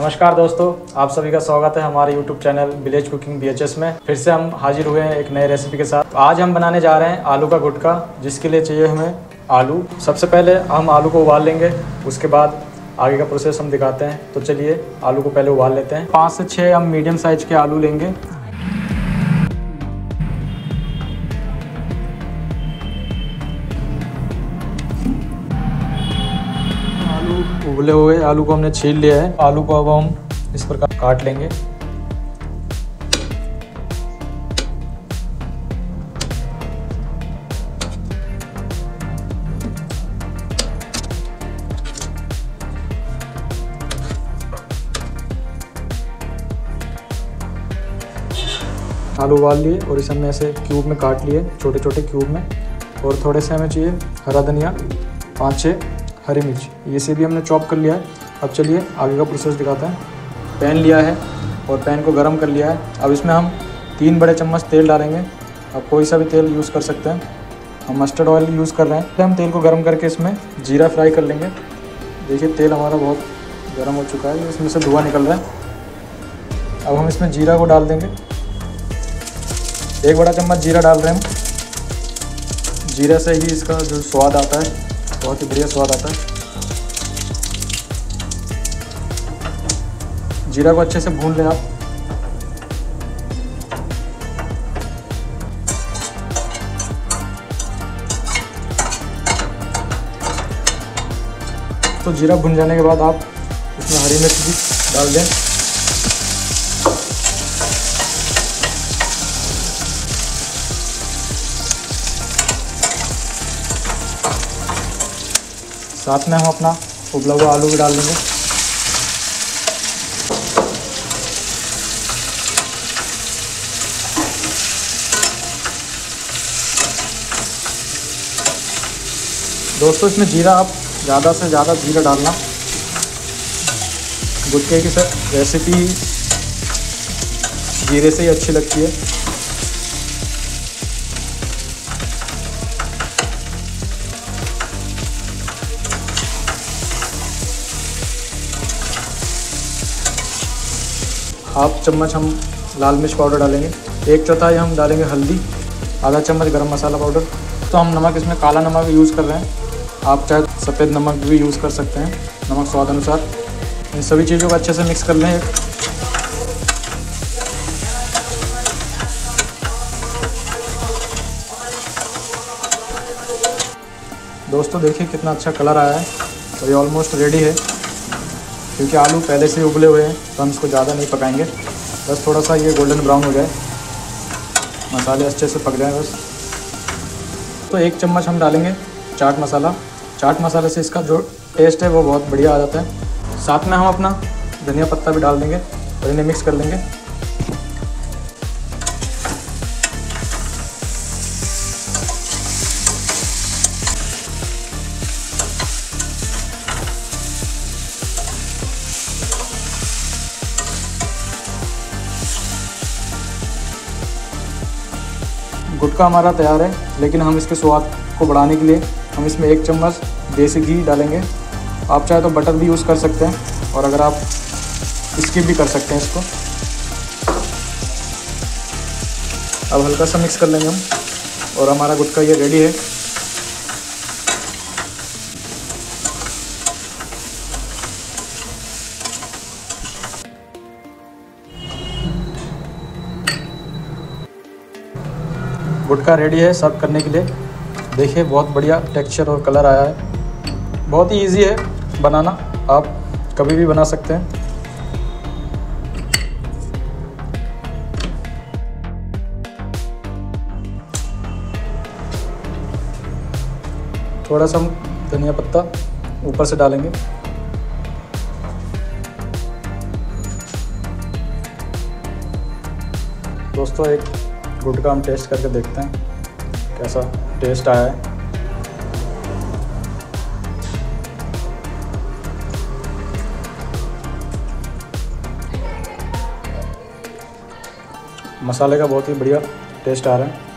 नमस्कार दोस्तों, आप सभी का स्वागत है हमारे YouTube channel village cooking BHS में। फिर से हम हाजिर हुए हैं एक नए रेसिपी के साथ। आज हम बनाने जा रहे हैं आलू का गुटका, जिसके लिए चाहिए हमें आलू। सबसे पहले हम आलू को उबाल लेंगे, उसके बाद आगे का प्रोसेस हम दिखाते हैं। तो चलिए आलू को पहले उबाल लेते हैं। 5 से 6 हम मीडियम साइज के आलू लेंगे। उबले हुए आलू को हमने छील लिया है। आलू को अब हम इस प्रकार काट लेंगे। आलू उबाल लिए और इसे हमने ऐसे क्यूब में काट लिए, छोटे छोटे क्यूब में। और थोड़े से हमें चाहिए हरा धनिया, 5-6 हरी मिर्च, ये से भी हमने चॉप कर लिया है। अब चलिए आगे का प्रोसेस दिखाते हैं। पैन लिया है और पैन को गरम कर लिया है। अब इसमें हम 3 बड़े चम्मच तेल डालेंगे। आप कोई सा भी तेल यूज़ कर सकते हैं, हम मस्टर्ड ऑयल यूज़ कर रहे हैं। पहले हम तेल को गरम करके इसमें जीरा फ्राई कर लेंगे। देखिए तेल हमारा बहुत गर्म हो चुका है, इसमें से धुआँ निकल रहा है। अब हम इसमें जीरा को डाल देंगे। 1 बड़ा चम्मच जीरा डाल रहे हैं हम। जीरा से ही इसका जो स्वाद आता है, बहुत ही बढ़िया स्वाद आता है। जीरा को अच्छे से भून लें आप। तो जीरा भुन जाने के बाद आप इसमें हरी मिर्च भी डाल दें। साथ में हम अपना उबला हुआ आलू भी डाल देंगे। दोस्तों इसमें जीरा आप ज़्यादा से ज़्यादा जीरा डालना। गुटके की सर रेसिपी जीरे से ही अच्छी लगती है। ½ चम्मच हम लाल मिर्च पाउडर डालेंगे, 1/4 हम डालेंगे हल्दी, ½ चम्मच गरम मसाला पाउडर। तो हम नमक इसमें काला नमक यूज़ कर रहे हैं, आप चाहे सफ़ेद नमक भी यूज़ कर सकते हैं। नमक स्वाद अनुसार। इन सभी चीज़ों को अच्छे से मिक्स कर लें। दोस्तों देखिए कितना अच्छा कलर आया है। तो ये ऑलमोस्ट रेडी है, क्योंकि आलू पहले से उबले हुए हैं तो हम इसको ज़्यादा नहीं पकाएंगे। बस थोड़ा सा ये गोल्डन ब्राउन हो जाए, मसाले अच्छे से पक जाए बस। तो 1 चम्मच हम डालेंगे चाट मसाला। चाट मसाले से इसका जो टेस्ट है वो बहुत बढ़िया आ जाता है। साथ में हम अपना धनिया पत्ता भी डाल देंगे और इन्हें मिक्स कर लेंगे। गुटका हमारा तैयार है, लेकिन हम इसके स्वाद को बढ़ाने के लिए हम इसमें 1 चम्मच देसी घी डालेंगे। आप चाहे तो बटर भी यूज़ कर सकते हैं, और अगर आप स्किप भी कर सकते हैं इसको। अब हल्का सा मिक्स कर लेंगे हम, और हमारा गुटका ये रेडी है। गुटका रेडी है सर्व करने के लिए। देखिए बहुत बढ़िया टेक्सचर और कलर आया है। बहुत ही इजी है बनाना, आप कभी भी बना सकते हैं। थोड़ा सा हम धनिया पत्ता ऊपर से डालेंगे। दोस्तों एक गुटका हम टेस्ट करके देखते हैं कैसा टेस्ट आया है। मसाले का बहुत ही बढ़िया टेस्ट आ रहा है।